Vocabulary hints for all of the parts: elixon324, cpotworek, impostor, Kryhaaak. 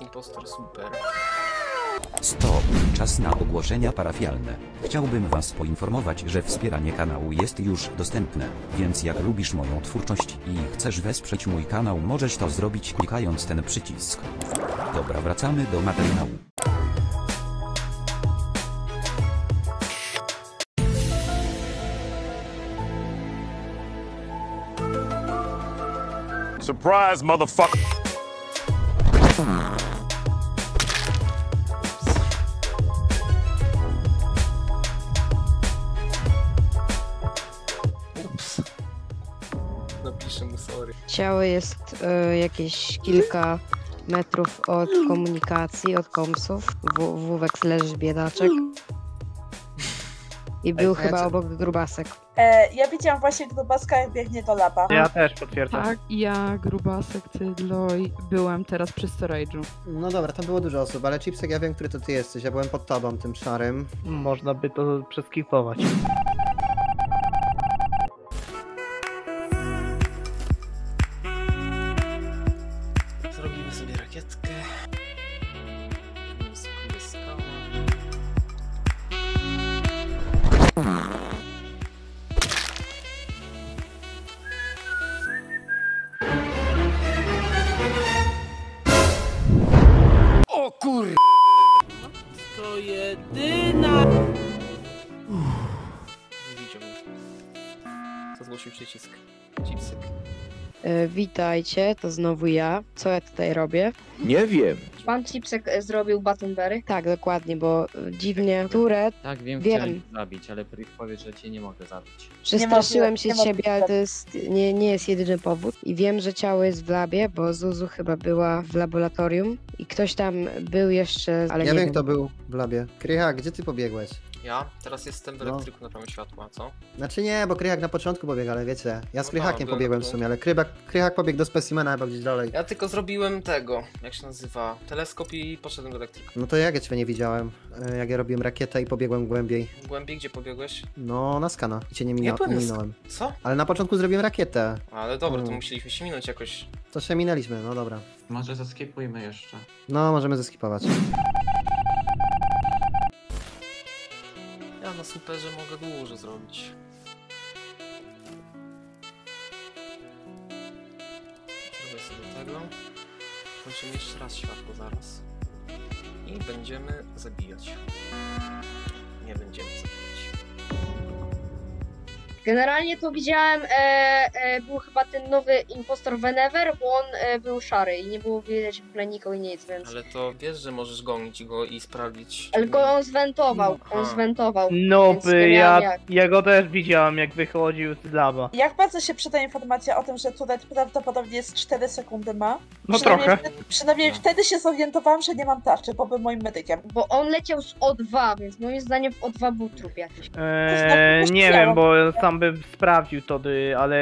jest impostor, super. Stop, czas na ogłoszenia parafialne. Chciałbym was poinformować, że wspieranie kanału jest już dostępne, więc jak lubisz moją twórczość i chcesz wesprzeć mój kanał, możesz to zrobić klikając ten przycisk. Dobra, wracamy do materiału. Surprise, motherfucker! Ups. Napiszę mu sorry. Ciało jest jakieś kilka metrów od komunikacji, od komsów. Wówek leży biedaczek. I był chyba obok grubasek. Ja widziałam właśnie grubaska, jak biegnie do laba. Ja też potwierdzam. Tak, ja, grubasek, Cydloj, byłam teraz przy storage'u. No dobra, tam było dużo osób, ale Chipsek, ja wiem, który to ty jesteś. Ja byłem pod tobą, tym szarym. Można by to przeskipować. Zrobimy sobie rakietkę. O kur... To jedyna... Widział. Co zgłosił przycisk? Chipsek. Witajcie, to znowu ja. Co ja tutaj robię? Nie wiem. Pan Chipsek zrobił Battenberry? Tak, dokładnie, bo dziwnie... Turet... Tak, wiem, chciałem zabić, ale Prick powie, że cię nie mogę zabić. Przestraszyłem się ciebie, ale to jest, nie jest jedyny powód. I wiem, że ciało jest w labie, bo Zuzu chyba była w laboratorium. I ktoś tam był jeszcze, ale ja nie wiem, kto był w labie. Kryhaaak, gdzie ty pobiegłeś? Ja? Teraz jestem w elektryku, no. Naprawiam światła, co? Znaczy nie, bo Kryhaaak na początku pobiegł, ale wiecie, ja z Kryhaakiem pobiegłem w sumie, ale Kryhaaak pobiegł do specimena albo gdzieś dalej. Ja tylko zrobiłem tego, jak się nazywa, teleskop i poszedłem do elektryka. No to jak ja cię nie widziałem, jak ja robiłem rakietę i pobiegłem głębiej. Głębiej? Gdzie pobiegłeś? No, na skana i cię nie minąłem. Co? Ale na początku zrobiłem rakietę. Ale dobra, to musieliśmy się minąć jakoś. To się minęliśmy, no dobra. Może zeskipujmy jeszcze. No, możemy zeskipować. Ja na superze mogę dużo zrobić. Zrobię sobie tego. Włączymy jeszcze raz światło zaraz. I będziemy zabijać. Nie będziemy zabijać. Generalnie to widziałem, był chyba ten nowy impostor Whenever, bo on był szary i nie było widać w ogóle nikogo i nic, więc... Ale to wiesz, że możesz gonić go i sprawdzić... Ale go on zwentował, No by, ja go też widziałem, jak wychodził z laba. Jak bardzo się przyda informacja o tym, że Turet prawdopodobnie z 4 sekundy ma? No trochę. Przynajmniej wtedy się zorientowałam, że nie mam tarczy, bo był moim medykiem. Bo on leciał z O2, więc moim zdaniem w O2 był trup jakiś. Nie wiem, bo sam bym sprawdził to, ale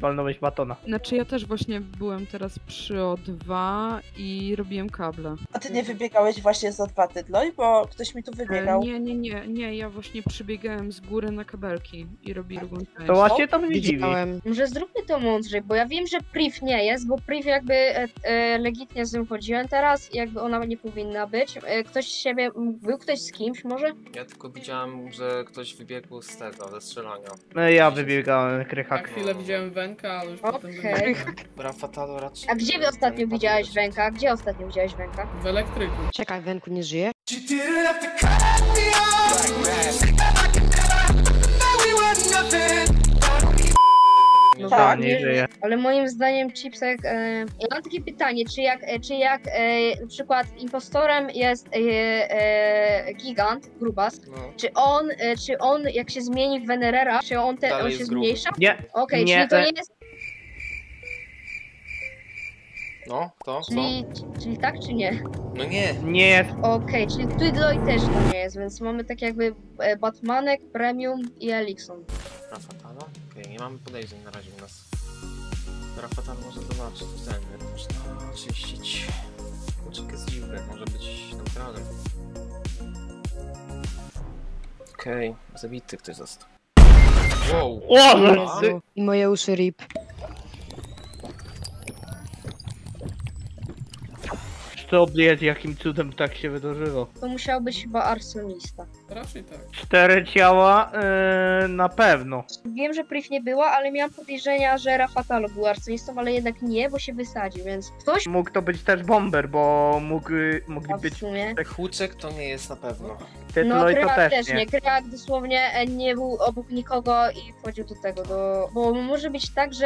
walnąłeś batona. Znaczy ja też właśnie byłem teraz przy O2 i robiłem kable. A ty nie wybiegałeś właśnie z O2, Tydloj? Bo ktoś mi tu wybiegał. Nie, ja właśnie przybiegałem z góry na kabelki i robiłem drugą część. To właśnie tam mnie dziwi. Może zróbmy to mądrzej, bo ja wiem, że Priv nie jest, bo Priv jakby legitnie z nią chodziłem teraz i jakby ona nie powinna być. Ktoś z siebie, był ktoś z kimś może? Ja tylko widziałem, że ktoś wybiegł z tego, ze strzelania. No ja wybiegałem, Kryhaaak. Na chwilę widziałem Wenka, ale już potem raczej. A gdzie wy ostatnio widziałeś Wenka? W elektryku. Czekaj, Wenku nie żyje? No tak, nie żyje. Ale moim zdaniem Chipsek... Ja mam takie pytanie, czy jak na przykład impostorem jest gigant, grubas, no. czy on jak się zmieni w Venerera, czy on się zmniejsza? Nie. Okej, czyli to nie jest... No, to? Czyli tak, czy nie? No nie. Nie. Okej, czyli Tydloj też to nie jest, więc mamy tak jakby Batmanek, Premium i Elixon. Rafatana? Okej, nie mamy podejrzeń na razie u nas. Rafatan może zobaczyć, zęby można oczyścić. Kluczyk jest dziwny, może być neutralny. Okej, zabity ktoś został. Wow! I moje uszy rip. to obliec, jakim cudem tak się wydarzyło. To musiał być chyba arsonista. Raczej tak. 4 ciała na pewno. Wiem, że Priv nie była, ale miałam podejrzenia, że Rafatalo był arsonistą, ale jednak nie, bo się wysadził, więc ktoś... Mógł to być też bomber, bo mógł być... W sumie. Huczek to nie jest na pewno. No, Kryhaaak też nie. Kryhaaak dosłownie nie był obok nikogo i wchodził do tego, do... Bo może być tak, że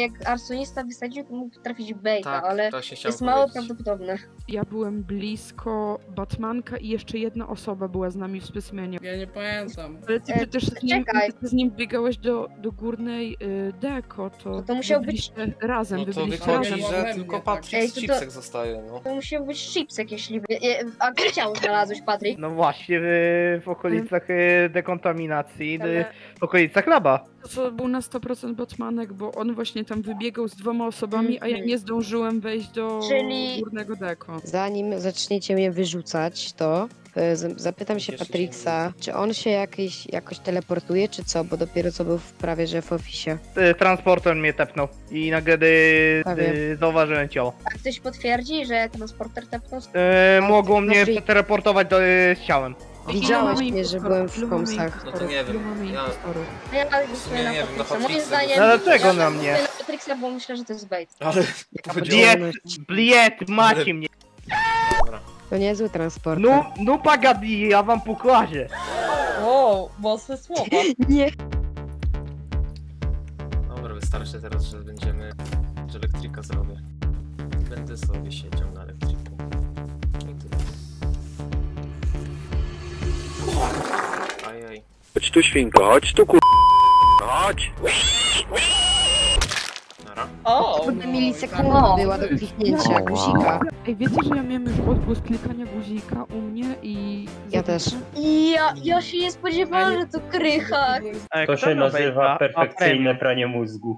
jak arsonista wysadził, to mógł trafić Baita, tak, ale to jest mało prawdopodobne. Ja byłem blisko, Batmanka i jeszcze jedna osoba była z nami w specimenie. Ja nie pamiętam. Ale ty też z nim biegałeś do górnej deko, to... No to musiał być... Razem, no to wychodzi, że tylko Patryk z Chipsek zostaje, no. To musiał być Chipsek, jeśli... A gdzie ciało znalazłeś, Patryk? No właśnie, w okolicach dekontaminacji, ale... w okolicach laba. To był na 100% Batmanek, bo on właśnie tam wybiegał z 2 osobami, a ja nie zdążyłem wejść do górnego deko. Zanim zaczniecie mnie wyrzucać, to zapytam się Patrixa, czy on się jakoś teleportuje, czy co, bo dopiero co był prawie że w ofisie. Transporter mnie tepnął i nagle zauważyłem ciało. A ktoś potwierdzi, że transporter tepnął? Mogło mnie teleportować z ciałem. Widziałeś mnie, że byłem w komsach. No to nie wiem, ja nie wiem, moim zdaniem... Ale dlaczego na mnie? Patrixa, bo myślę, że to jest bait. Ale... Bliet, macie mnie! Dobra. To niezły transport. No pagadi, ja wam pokażę. O, mocne słowa. Nie. Dobra, wystarczy teraz, że będziemy... że elektryka zrobię. Będę sobie siedział na elektryku. Ajaj. Chodź tu, świnko, chodź tu, chodź! O! Trudna milisekunda była do kliknięcia guzika. Ej, wiecie, że ja miałem już odgłos klikania guzika u mnie i... Ja też. Ja się nie spodziewałam, że to Kryhaaak. To się nazywa perfekcyjne pranie mózgu.